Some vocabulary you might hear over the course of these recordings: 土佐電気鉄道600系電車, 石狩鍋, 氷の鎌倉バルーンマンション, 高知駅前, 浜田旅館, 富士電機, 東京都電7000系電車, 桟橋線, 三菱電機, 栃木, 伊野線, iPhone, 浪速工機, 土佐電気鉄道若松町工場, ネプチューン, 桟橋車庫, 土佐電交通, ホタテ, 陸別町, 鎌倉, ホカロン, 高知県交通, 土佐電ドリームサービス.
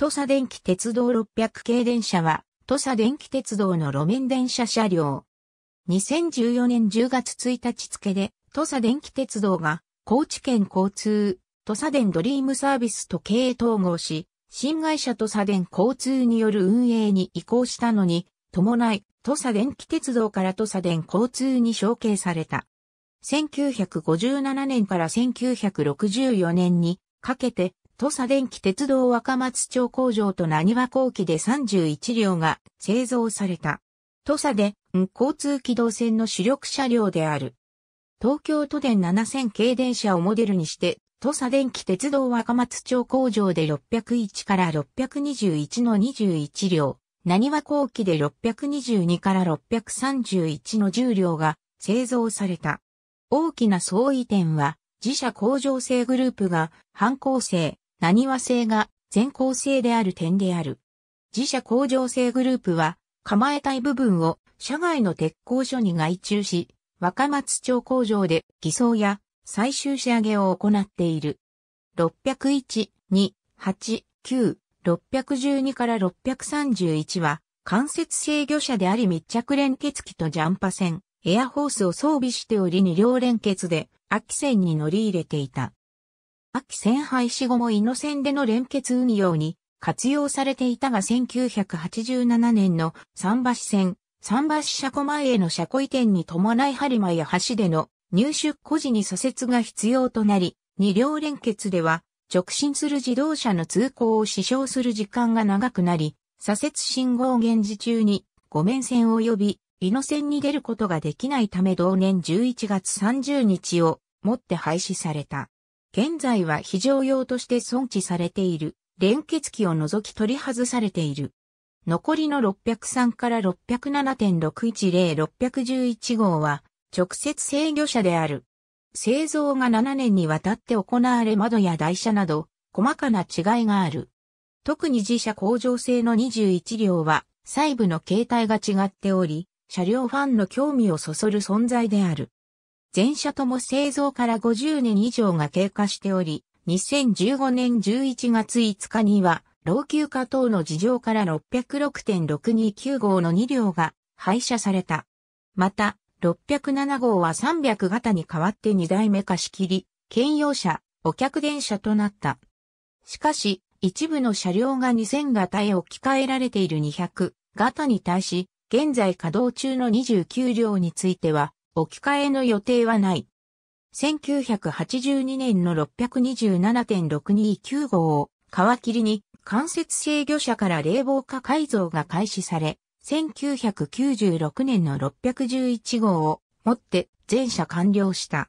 土佐電気鉄道600系電車は、土佐電気鉄道の路面電車車両。2014年10月1日付で、土佐電気鉄道が、高知県交通、土佐電ドリームサービスと経営統合し、新会社土佐電交通による運営に移行したのに、伴い、土佐電気鉄道から土佐電交通に承継された。1957年から1964年にかけて、土佐電気鉄道若松町工場と浪速工機で31両が製造された。土佐電交通機動線の主力車両である。東京都電7000系電車をモデルにして、土佐電気鉄道若松町工場で601から621の21両、浪速工機で622から631の10両が製造された。大きな相違点は、自社工場製グループが半構成、浪速製が全構成である点である。自社工場製グループは、構え体部分を社外の鉄工所に外注し、若松町工場で偽装や最終仕上げを行っている。601、2、8、9、612から631は間接制御車であり密着連結機とジャンパ線、エアホースを装備しており2両連結で秋線に乗り入れていた。秋線廃止後も伊野線での連結運用に活用されていたが1987年の桟橋線、桟橋車庫前への車庫移転に伴い播磨や橋での入出庫時に左折が必要となり、2両連結では直進する自動車の通行を支障する時間が長くなり、左折信号現時中に5面線及び伊野線に出ることができないため同年11月30日をもって廃止された。現在は非常用として存置されている連結機を除き取り外されている。残りの603から 607.610-611 号は直接制御車である。製造が7年にわたって行われ窓や台車など細かな違いがある。特に自社工場製の21両は細部の形態が違っており、車両ファンの興味をそそる存在である。全車とも製造から50年以上が経過しており、2015年11月5日には老朽化等の事情から606.629 号の2両が廃車された。また、607号は300型に代わって2台目貸し切り、兼用車、お客電車となった。しかし、一部の車両が2000型へ置き換えられている200型に対し、現在稼働中の29両については、置き換えの予定はない。1982年の 627.629 号を皮切りに、間接制御車から冷房化改造が開始され、1996年の611号をもって全車完了した。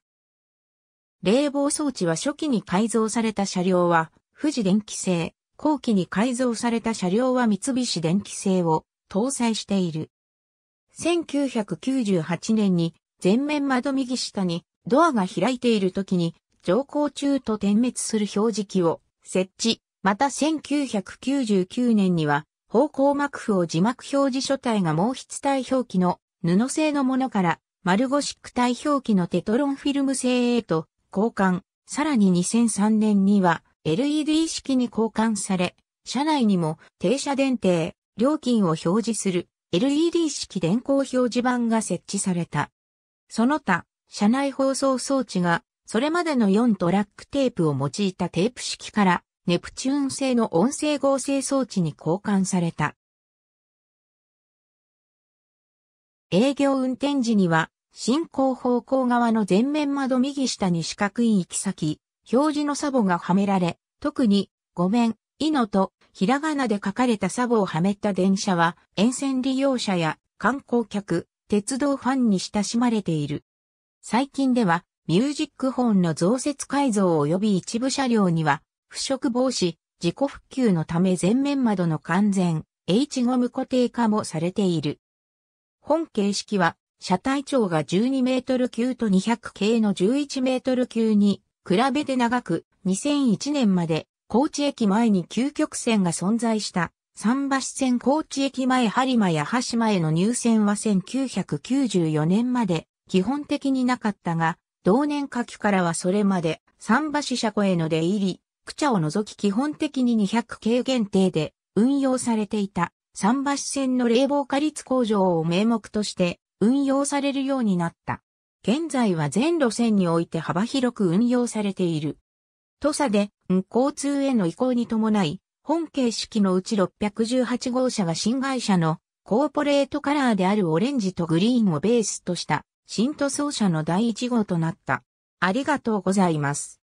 冷房装置は初期に改造された車両は富士電機製、後期に改造された車両は三菱電機製を搭載している。1998年に前面窓右下にドアが開いている時に乗降中と点滅する表示器を設置。また1999年には方向幕布を字幕表示書体が毛筆体表記の布製のものから丸ゴシック体表記のテトロンフィルム製へと交換。さらに2003年には LED 式に交換され、車内にも停車電停、料金を表示する LED 式電光表示板が設置された。その他、車内放送装置がそれまでの4トラックテープを用いたテープ式からネプチューン製の音声合成装置に交換された。営業運転時には、進行方向側の前面窓右下に四角い行き先、表示のサボがはめられ、特に、ごめん、いのと、ひらがなで書かれたサボをはめた電車は、沿線利用者や観光客、鉄道ファンに親しまれている。最近では、ミュージックホーンの増設改造及び一部車両には、腐食防止、事故復旧のため前面窓の完全、H ゴム固定化もされている。本形式は、車体長が12メートル級と200系の11メートル級に比べて長く、2001年まで高知駅前に9曲線が存在した、桟橋線高知駅前播磨や橋前の入線は1994年まで基本的になかったが、同年夏季からはそれまで桟橋車庫への出入り、クチャを除き基本的に200系限定で運用されていた桟橋線の冷房化率向上を名目として運用されるようになった。現在は全路線において幅広く運用されている。土佐で交通への移行に伴い、本形式のうち618号車が新会社のコーポレートカラーであるオレンジとグリーンをベースとした新塗装車の第1号となった。ありがとうございます。